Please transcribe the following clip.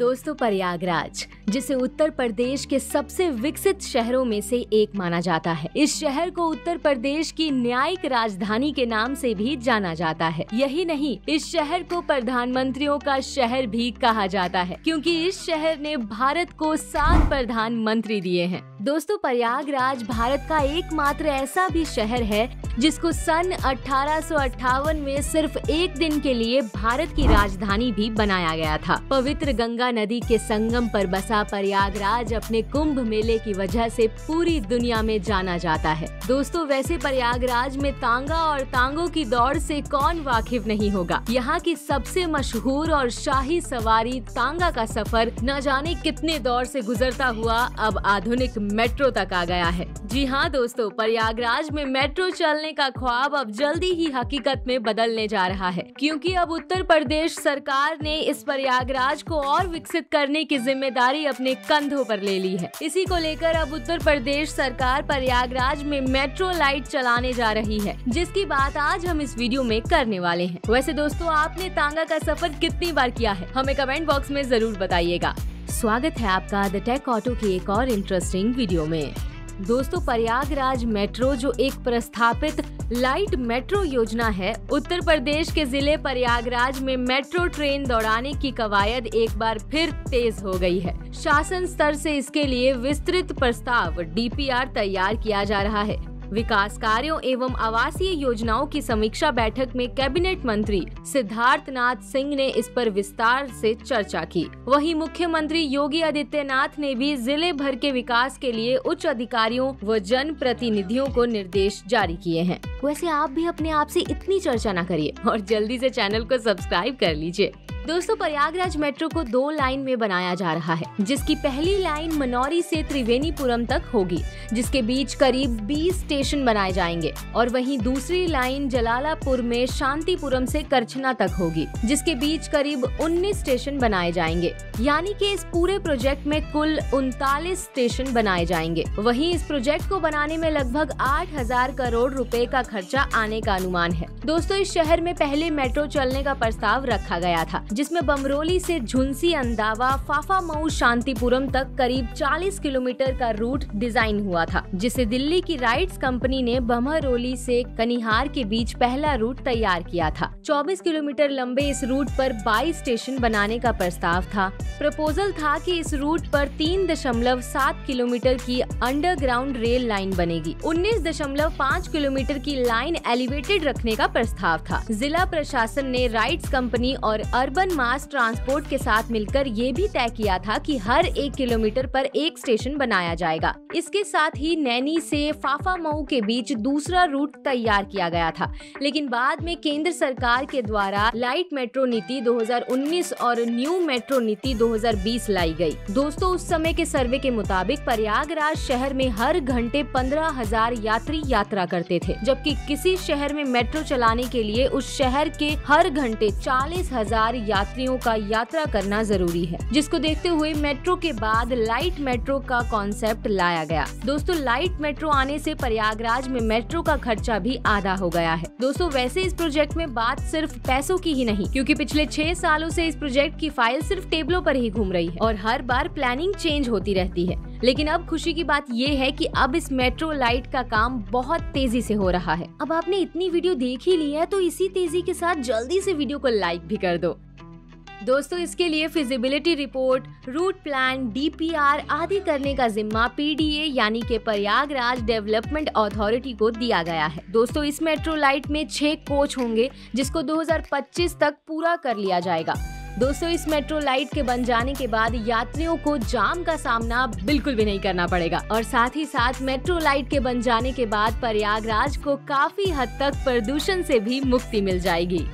दोस्तों, प्रयागराज जिसे उत्तर प्रदेश के सबसे विकसित शहरों में से एक माना जाता है, इस शहर को उत्तर प्रदेश की न्यायिक राजधानी के नाम से भी जाना जाता है। यही नहीं, इस शहर को प्रधानमंत्रियों का शहर भी कहा जाता है, क्योंकि इस शहर ने भारत को 7 प्रधानमंत्री दिए हैं। दोस्तों, प्रयागराज भारत का एकमात्र ऐसा भी शहर है जिसको सन 1858 में सिर्फ एक दिन के लिए भारत की राजधानी भी बनाया गया था। पवित्र गंगा नदी के संगम पर बसा प्रयागराज अपने कुंभ मेले की वजह से पूरी दुनिया में जाना जाता है। दोस्तों, वैसे प्रयागराज में तांगा और तांगों की दौड़ से कौन वाकिफ नहीं होगा। यहाँ की सबसे मशहूर और शाही सवारी तांगा का सफर न जाने कितने दौर से गुजरता हुआ अब आधुनिक मेट्रो तक आ गया है। जी हाँ दोस्तों, प्रयागराज में मेट्रो चलने का ख्वाब अब जल्दी ही हकीकत में बदलने जा रहा है, क्योंकि अब उत्तर प्रदेश सरकार ने इस प्रयागराज को और विकसित करने की जिम्मेदारी अपने कंधों पर ले ली है। इसी को लेकर अब उत्तर प्रदेश सरकार प्रयागराज में मेट्रो लाइट चलाने जा रही है, जिसकी बात आज हम इस वीडियो में करने वाले हैं। वैसे दोस्तों, आपने तांगा का सफर कितनी बार किया है, हमें कमेंट बॉक्स में जरूर बताइएगा। स्वागत है आपका द टेक ऑटो की एक और इंटरेस्टिंग वीडियो में। दोस्तों, प्रयागराज मेट्रो जो एक प्रस्तावित लाइट मेट्रो योजना है, उत्तर प्रदेश के जिले प्रयागराज में मेट्रो ट्रेन दौड़ाने की कवायद एक बार फिर तेज हो गई है। शासन स्तर से इसके लिए विस्तृत प्रस्ताव (डीपीआर) तैयार किया जा रहा है। विकास कार्यों एवं आवासीय योजनाओं की समीक्षा बैठक में कैबिनेट मंत्री सिद्धार्थनाथ सिंह ने इस पर विस्तार से चर्चा की। वहीं मुख्यमंत्री योगी आदित्यनाथ ने भी जिले भर के विकास के लिए उच्च अधिकारियों व जन प्रतिनिधियों को निर्देश जारी किए हैं। वैसे आप भी अपने आप से इतनी चर्चा न करिए और जल्दी से चैनल को सब्सक्राइब कर लीजिए। दोस्तों, प्रयागराज मेट्रो को 2 लाइन में बनाया जा रहा है, जिसकी पहली लाइन मनौरी से त्रिवेणीपुरम तक होगी, जिसके बीच करीब 20 स्टेशन बनाए जाएंगे, और वहीं दूसरी लाइन जलालपुर में शांतिपुरम से करछना तक होगी, जिसके बीच करीब 19 स्टेशन बनाए जाएंगे। यानी कि इस पूरे प्रोजेक्ट में कुल 39 स्टेशन बनाए जाएंगे। वहीं इस प्रोजेक्ट को बनाने में लगभग 8,000 करोड़ रुपए का खर्चा आने का अनुमान है। दोस्तों, इस शहर में पहले मेट्रो चलने का प्रस्ताव रखा गया था, जिसमें बमरोली से झुंसी, अंदावा, फाफा, मऊ, शांतिपुरम तक करीब 40 किलोमीटर का रूट डिजाइन हुआ था, जिसे दिल्ली की राइट्स कंपनी ने बमरोली से कनिहार के बीच पहला रूट तैयार किया था। 24 किलोमीटर लंबे इस रूट पर 22 स्टेशन बनाने का प्रस्ताव था। प्रपोजल था कि इस रूट पर 3.7 किलोमीटर की अंडरग्राउंड रेल लाइन बनेगी। 19.5 किलोमीटर की लाइन एलिवेटेड रखने का प्रस्ताव था। जिला प्रशासन ने राइट्स कंपनी और अर्बन मास ट्रांसपोर्ट के साथ मिलकर ये भी तय किया था कि हर 1 किलोमीटर पर 1 स्टेशन बनाया जाएगा। इसके साथ ही नैनी से फाफा मऊ के बीच दूसरा रूट तैयार किया गया था, लेकिन बाद में केंद्र सरकार के द्वारा लाइट मेट्रो नीति 2019 और न्यू मेट्रो नीति 2020 लाई गई। दोस्तों, उस समय के सर्वे के मुताबिक प्रयागराज शहर में हर घंटे 15,000 यात्री यात्रा करते थे, जबकि किसी शहर में मेट्रो चलाने के लिए उस शहर के हर घंटे 40,000 यात्रियों का यात्रा करना जरूरी है, जिसको देखते हुए मेट्रो के बाद लाइट मेट्रो का कॉन्सेप्ट लाया गया। दोस्तों, लाइट मेट्रो आने से प्रयागराज में मेट्रो का खर्चा भी आधा हो गया है। दोस्तों, वैसे इस प्रोजेक्ट में बात सिर्फ पैसों की ही नहीं, क्योंकि पिछले 6 सालों से इस प्रोजेक्ट की फाइल सिर्फ टेबलों पर ही घूम रही है और हर बार प्लानिंग चेंज होती रहती है। लेकिन अब खुशी की बात ये है कि अब इस मेट्रो लाइट का काम बहुत तेजी से हो रहा है। अब आपने इतनी वीडियो देख ही ली है, तो इसी तेजी के साथ जल्दी से वीडियो को लाइक भी कर दो। दोस्तों, इसके लिए feasibility report, route plan, DPR आदि करने का जिम्मा पीडीए यानी के प्रयागराज डेवलपमेंट अथॉरिटी को दिया गया है। दोस्तों, इस मेट्रो लाइट में 6 कोच होंगे, जिसको 2025 तक पूरा कर लिया जाएगा। दोस्तों, इस मेट्रो लाइट के बन जाने के बाद यात्रियों को जाम का सामना बिल्कुल भी नहीं करना पड़ेगा, और साथ ही साथ मेट्रो लाइट के बन जाने के बाद प्रयागराज को काफी हद तक प्रदूषण से भी मुक्ति मिल जाएगी।